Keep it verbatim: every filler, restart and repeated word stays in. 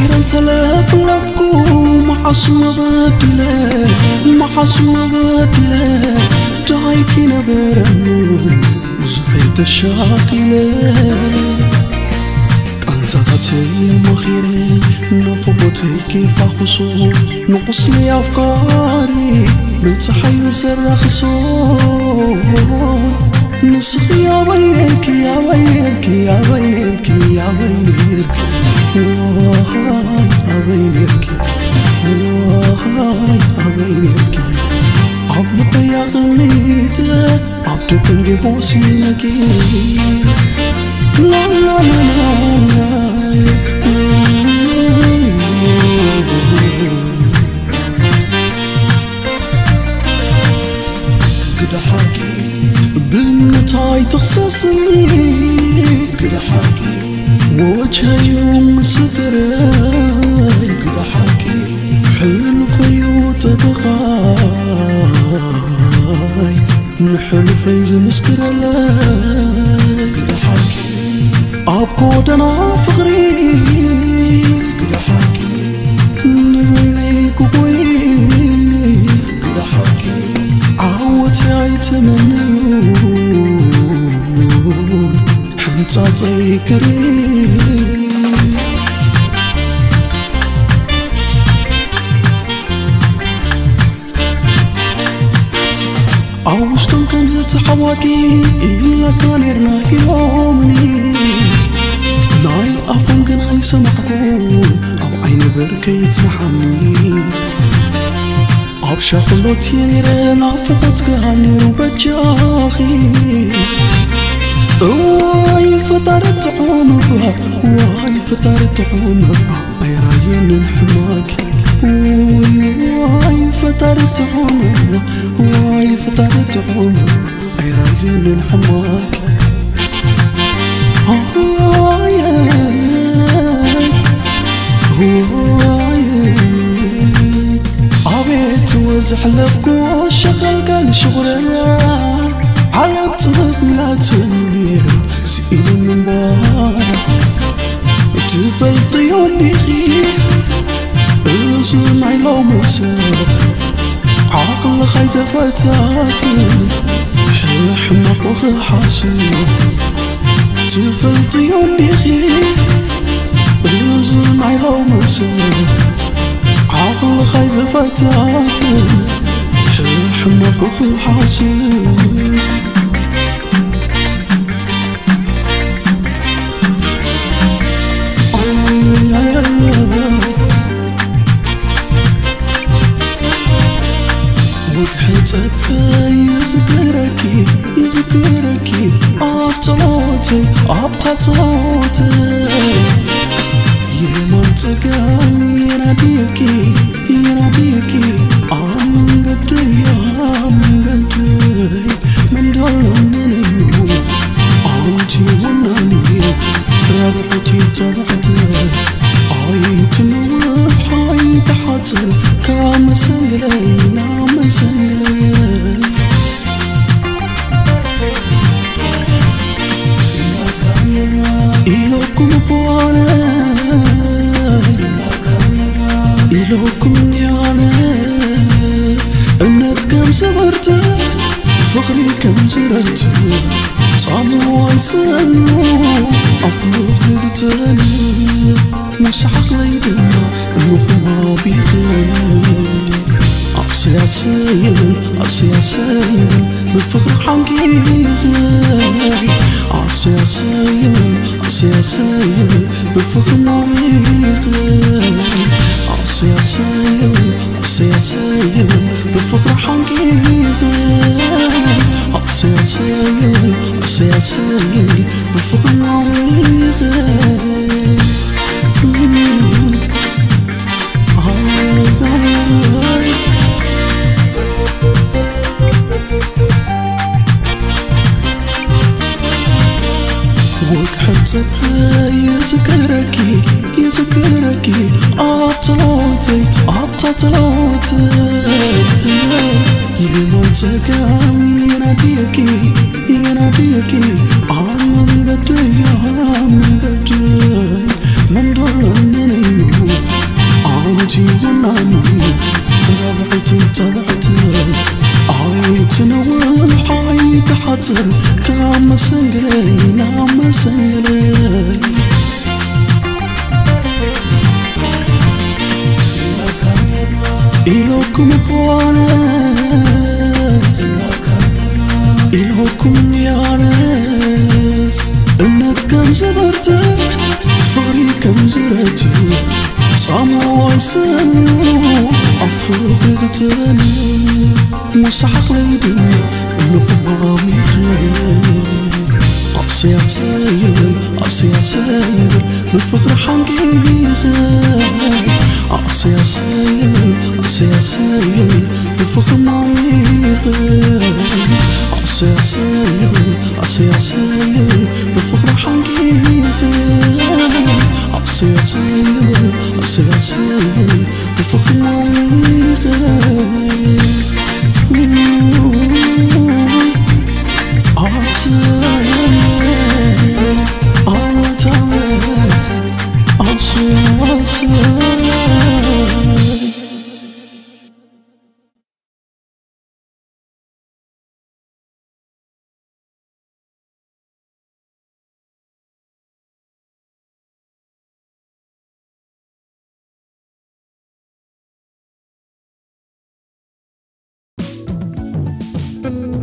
ما نسخي يا ويلك يا ويلك يا ويلك يا ويلك يا ويلك يا ويلك عبدك يا غنيتك عبدك اللي بوسينك لا لا لا لا بالنتاي تخصصني كده حكي ووجهي يوم ستراي كده حكي حلو في وطبقاي نحلو في زمسكرة لاي كده حكي عبقود أنا فقري كده حكي نبينيك وقوي كده حكي عوتي تمني تعطيك ريح عوشت الخمسة حواكي إلا كان يرناك يومني ناي أفهم كان هيسمعكم أو عين بركي تسمعني عبشا قلت ينيرين عفوتك عني وبجاخي واي فطرت عمرها واي فطرت عمرها غير من حماك واي فطرت عمرها واي فطرت عمرها غير من حماك واي واي عبيت وزحلفك والشغل كان شغلنا على طرق لا تنير سئل من بعد تفلطي اللي خير أصنعي لو مسار عقل خيزة فتاتي حمق وخي حصير تفلطي اللي خير أصنعي لو مسار عقل خيزة فتاتي حمق وخي حصير يذكركي يذكركي عطلوتي عطلوتي يمنتك يناديكي يناديكي عمن قدري عمن قدري من دولوني عمتي ونانيت ربعتي طبعتي عيت نور حيت حتت كام سنجلي نام سنجلي فخري كم زرعت طعمه وعسانه أفلق نزتاني مسحق ليلة النقمة بيغاني أقصي عسايل أقصي عسايل بفخر حقيقي أقصي عسايل أقصي عسايل بفخر عميقي أقصي عسايل أقصي عسايل بفخر حقيقي أقصي عسايل أقصي عسايل بفخر عميقي يذكركي يذكركي عطلوتي عطلوتي يموتك يناديكي يناديكي عمن قدري عمن قدري من ضلني سنجري نعم سنجري إلوكم بوانس إلوكم نيانس إنت كم زبرت فري كم زرت صامو وسنو عفوك زترني مسحق ليدني لقمة مخيل عصي عسايل عصي عسايل للفقر حنكي خيل عصي عسايل عصي عسايل للفقر معي خيل عصي عسايل عصي عسايل للفقر حنكي خيل عصي عسايل عصي عسايل للفقر معي خيل Thank you.